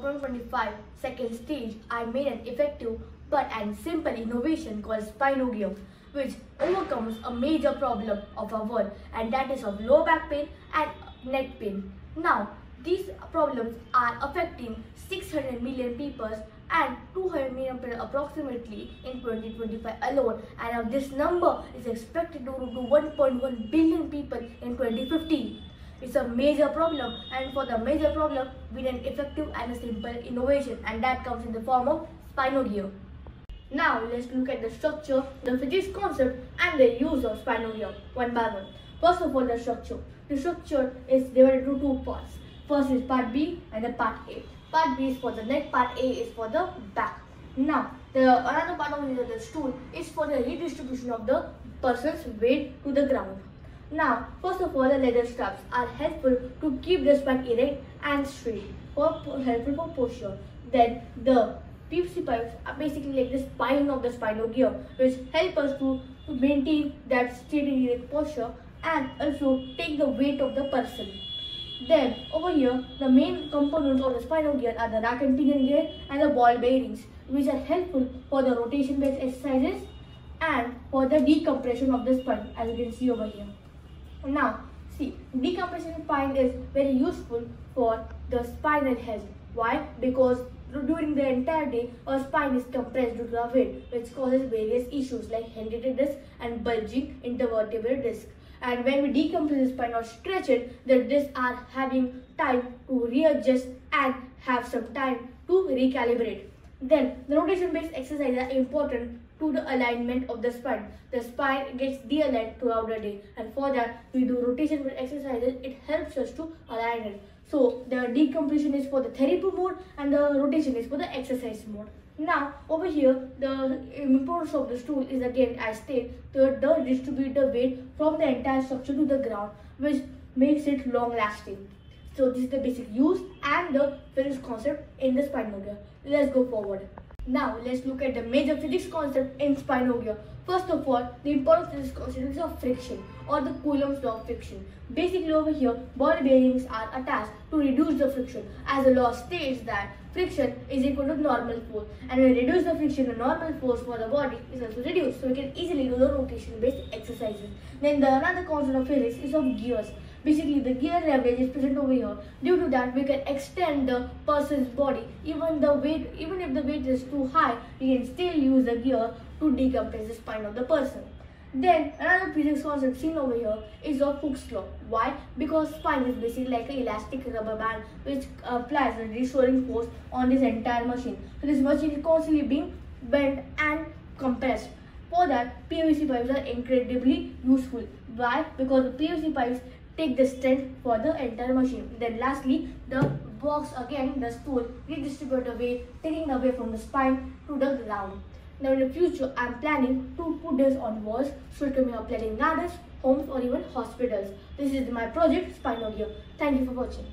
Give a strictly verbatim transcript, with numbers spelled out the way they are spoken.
for twenty-five second stage, I made an effective but and simple innovation called SpinoGear, which overcomes a major problem of our world, and that is of low back pain and neck pain. Now, these problems are affecting six hundred million people and two hundred million people approximately in twenty twenty-five alone, and this number is expected to reach one point one billion people in twenty fifty. It's a major problem, and for the major problem we need an effective and a simple innovation, and that comes in the form of SpinoGear. Now let's look at the structure, the physics concept and the use of SpinoGear one by one. First of all, the structure. The structure is divided into two parts. First is part B and then part A. Part B is for the neck, part A is for the back. Now, the another part of the stool is for the redistribution of the person's weight to the ground. Now, first of all, the leather straps are helpful to keep the spine erect and straight, for helpful for posture. Then the P V C pipes are basically like the spine of the SpinoGear, which help us to, to maintain that straight and erect posture and also take the weight of the person. Then over here, the main components of the SpinoGear are the rack and pinion gear and the ball bearings, which are helpful for the rotation based exercises and for the decompression of the spine, as you can see over here. Now see, decompression spine is very useful for the spinal health. Why? Because during the entire day our spine is compressed due to the weight, which causes various issues like herniated disc and bulging intervertebral disc. And when we decompress the spine or stretch it, the discs are having time to readjust and have some time to recalibrate. Then the rotation based exercises are important to the alignment of the spine. The spine gets de-aligned throughout the day, and for that we do rotation based exercises. It helps us to align it. So the decompression is for the therapy mode and the rotation is for the exercise mode. Now over here, the importance of the stool is again as stated, to the distribute the weight from the entire structure to the ground, which makes it long lasting. So this is the basic use and the physics concept in the SpinoGear. Let's go forward. Now let's look at the major physics concept in SpinoGear. First of all, the importance of this concept is of friction, or the Coulomb's law of friction. Basically over here, ball bearings are attached to reduce the friction, as the law states that friction is equal to normal force, and when we reduce the friction, the normal force for the body is also reduced, so we can easily do the rotation based exercises. Then the another concept of physics is of gears. Basically, the gear leverage is present over here. Due to that, we can extend the person's body. Even the weight, even if the weight is too high, we can still use the gear to decompress the spine of the person. Then another physics concept seen over here is of Hooke's law. Why? Because spine is basically like an elastic rubber band which applies a restoring force on this entire machine. So this machine is constantly being bent and compressed. For that, P V C pipes are incredibly useful. Why? Because the P V C pipes take the strength for the entire machine. Then lastly, the box, again the stool, redistribute the weight, taking away from the spine to the ground. Now in the future, I am planning to put this on walls, so it can be applied in gardens, homes or even hospitals. This is my project SpinoGear. Thank you for watching.